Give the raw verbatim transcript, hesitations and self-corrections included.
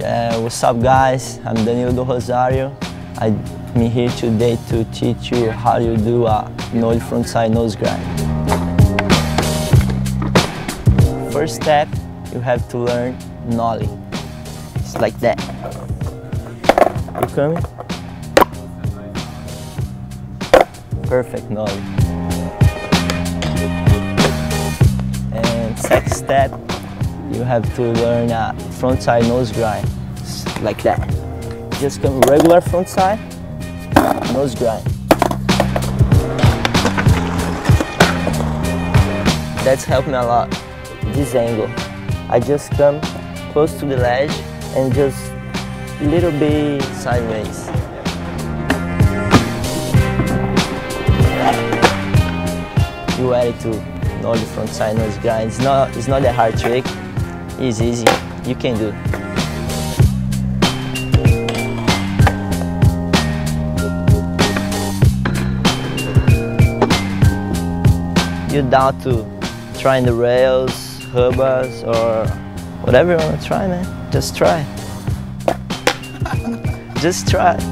Uh, what's up guys, I'm Danilo do Rosario. I'm here today to teach you how you do a nollie frontside nose grind. First step, you have to learn nollie. It's like that. You coming? Perfect nollie. And second step, you have to learn a frontside nose grind, like that. Just come regular frontside, nose grind. That's helped me a lot, this angle. I just come close to the ledge and just a little bit sideways. You add it to nollie frontside nose grind. It's not, it's not a hard trick. It's easy, you can do. You're down to trying the rails, hubbas, or whatever you want to try, man. Just try. Just try.